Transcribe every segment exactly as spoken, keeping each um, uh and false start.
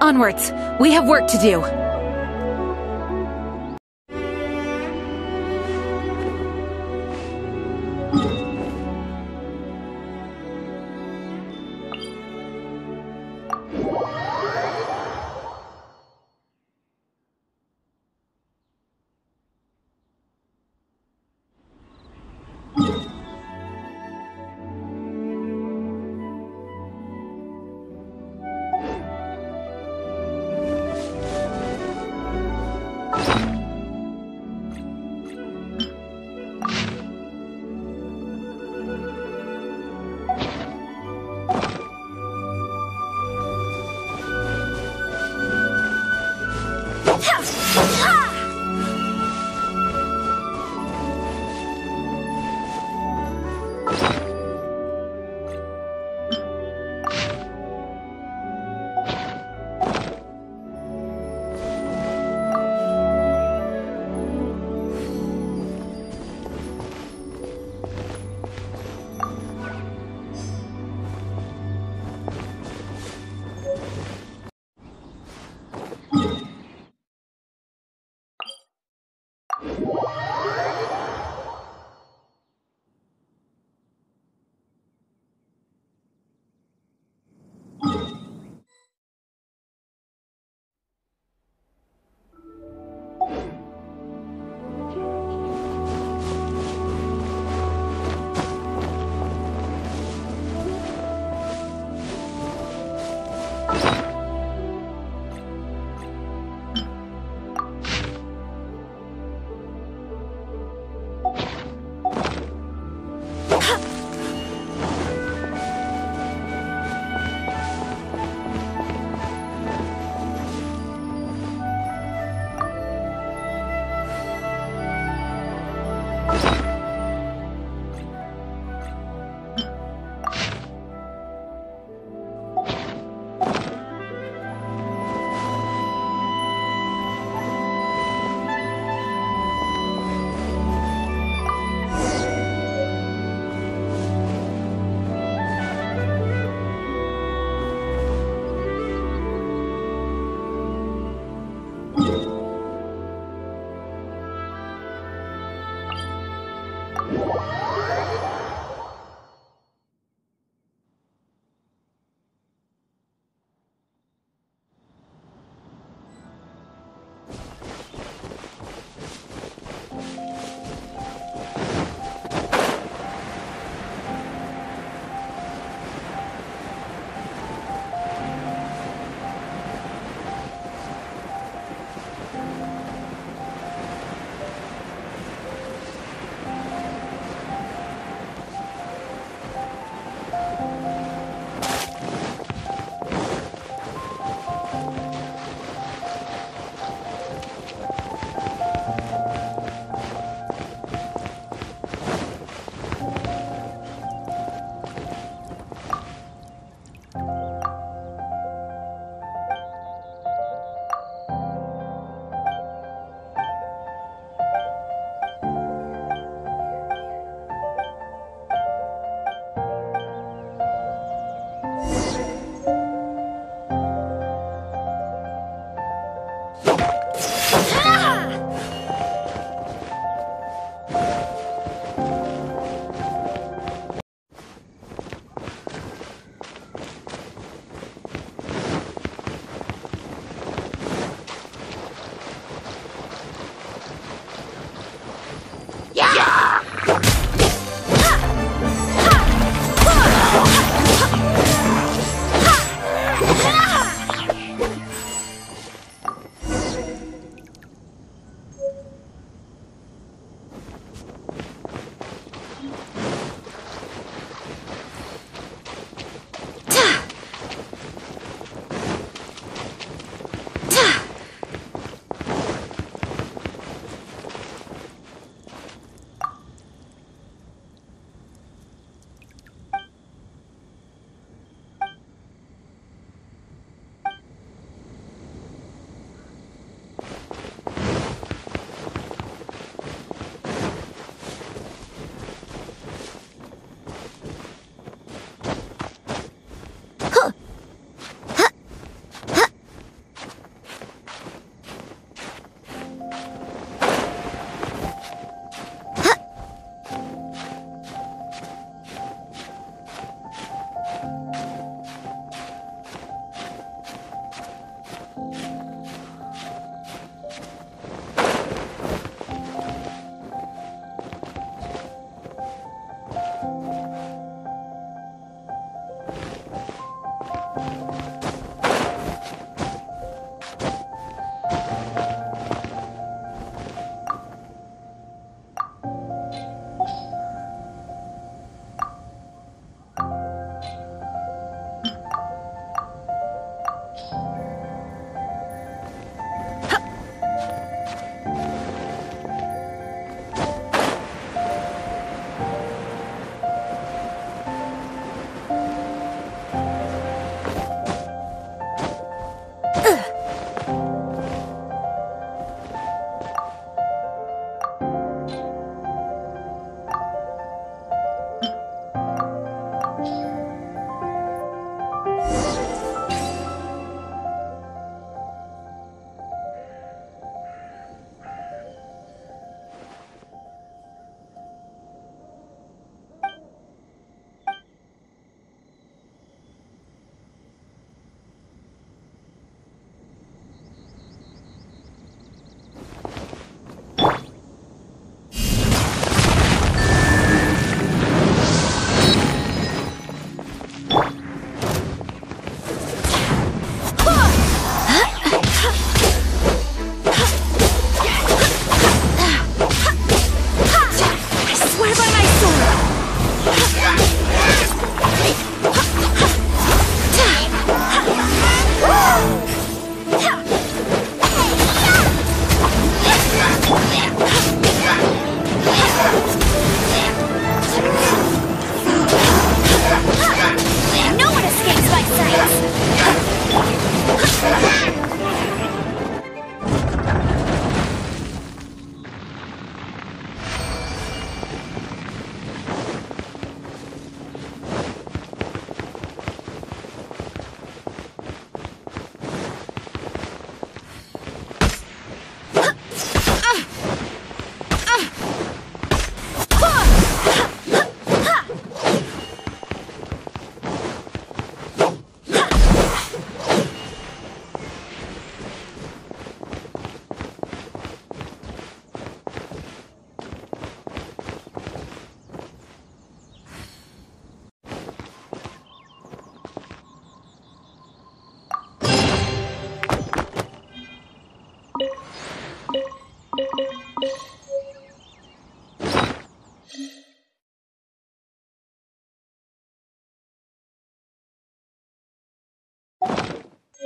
Onwards! We have work to do!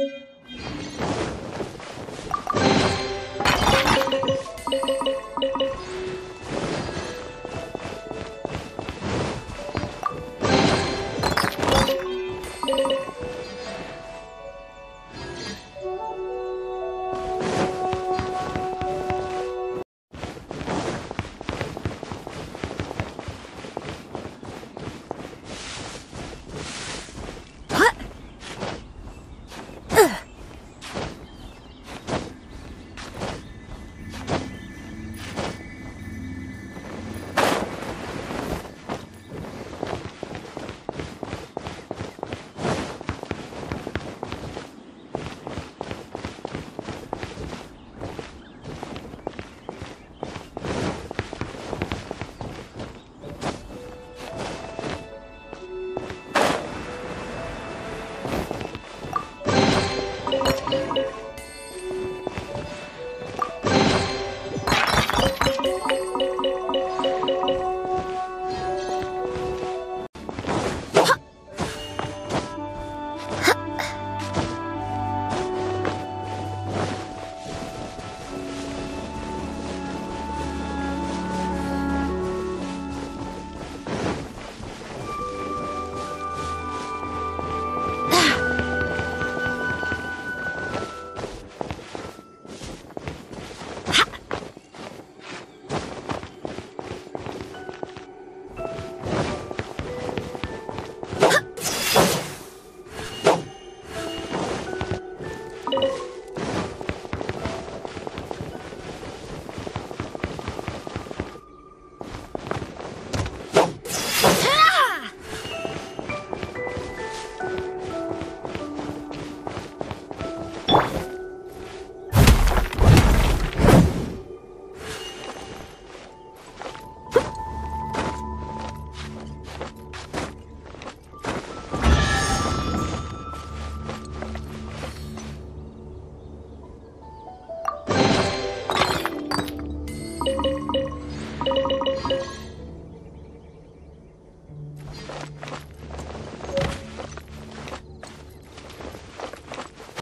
You